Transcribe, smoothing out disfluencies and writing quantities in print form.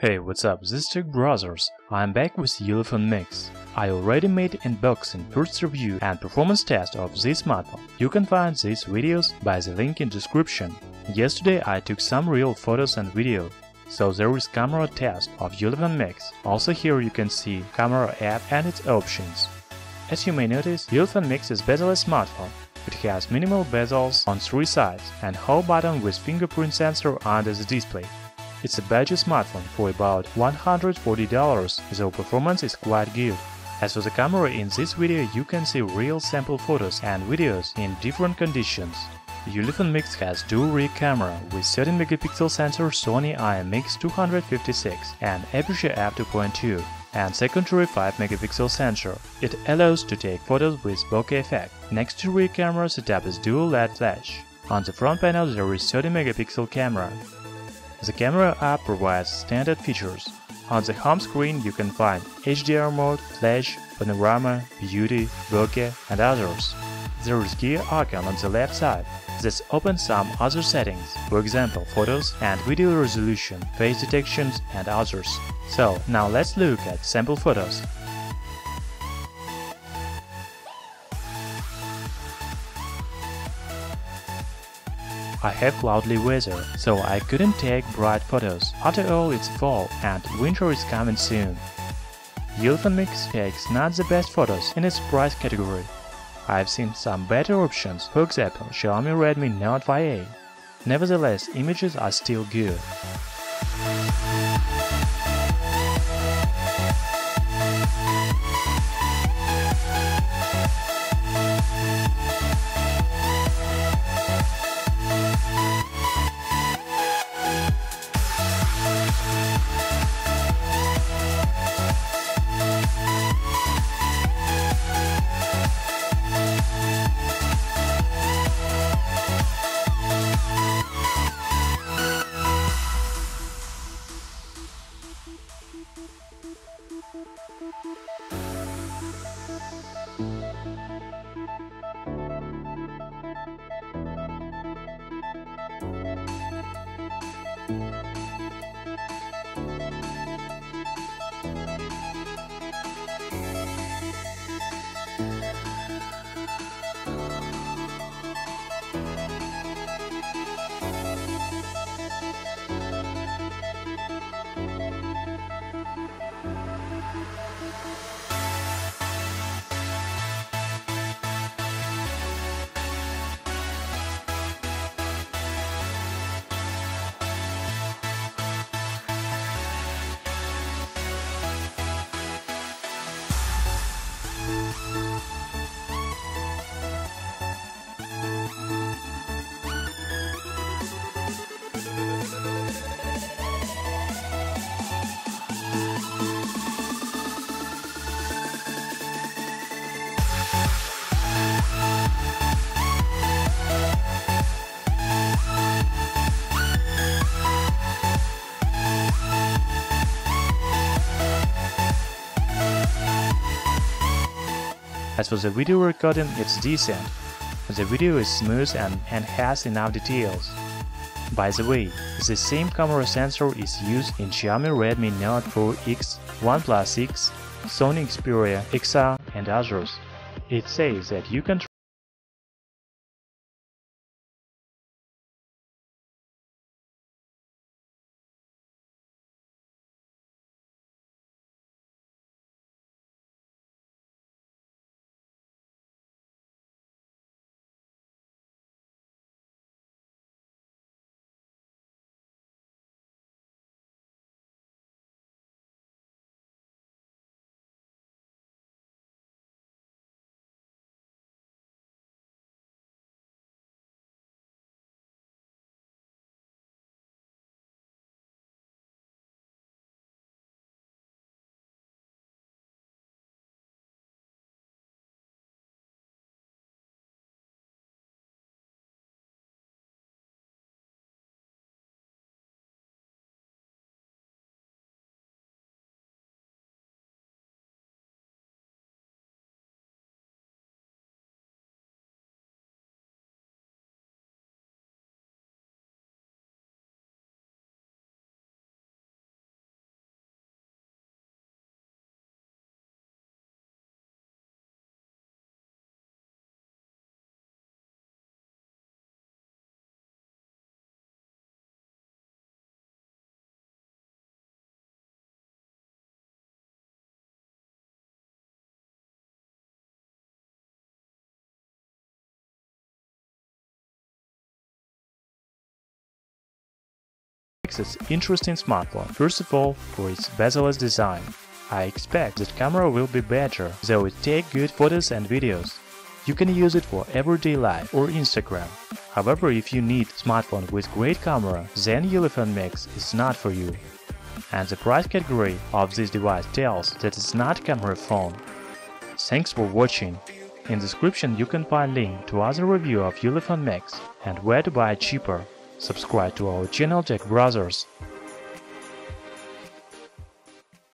Hey, what's up, this is Tech Brothers, I am back with the Ulefone Mix. I already made unboxing, first review and performance test of this model. You can find these videos by the link in description. Yesterday I took some real photos and video, so there is camera test of Ulefone Mix. Also here you can see camera app and its options. As you may notice, Ulefone Mix is bezel-less smartphone. It has minimal bezels on three sides and home button with fingerprint sensor under the display. It's a budget smartphone for about $140, though performance is quite good. As for the camera, in this video you can see real sample photos and videos in different conditions. Ulefone Mix has dual rear camera with 13-megapixel sensor Sony IMX 256 and aperture f2.2 and secondary 5-megapixel sensor. It allows to take photos with bokeh effect. Next to rear camera, setup is dual LED flash. On the front panel there is 30-megapixel camera. The camera app provides standard features. On the home screen you can find HDR mode, flash, panorama, beauty, bokeh and others. There is gear icon on the left side. This opens some other settings, for example photos and video resolution, face detections and others. So now let's look at sample photos. I have cloudy weather, so I couldn't take bright photos. After all, it's fall and winter is coming soon. Ulefone Mix takes not the best photos in its price category. I've seen some better options, for example Xiaomi Redmi Note 4A. Nevertheless, images are still good. As for the video recording, it's decent. The video is smooth and has enough details. By the way, the same camera sensor is used in Xiaomi Redmi Note 4X, OnePlus 6, Sony Xperia XA and others. It says that you can makes this interesting smartphone, first of all, for its bezel-less design. I expect that camera will be better, though it takes good photos and videos. You can use it for everyday life or Instagram. However, if you need smartphone with great camera, then Ulefone Mix is not for you. And the price category of this device tells that it's not camera phone. Thanks for watching. In the description you can find link to other review of Ulefone Mix and where to buy it cheaper. Subscribe to our channel Tech Brothers.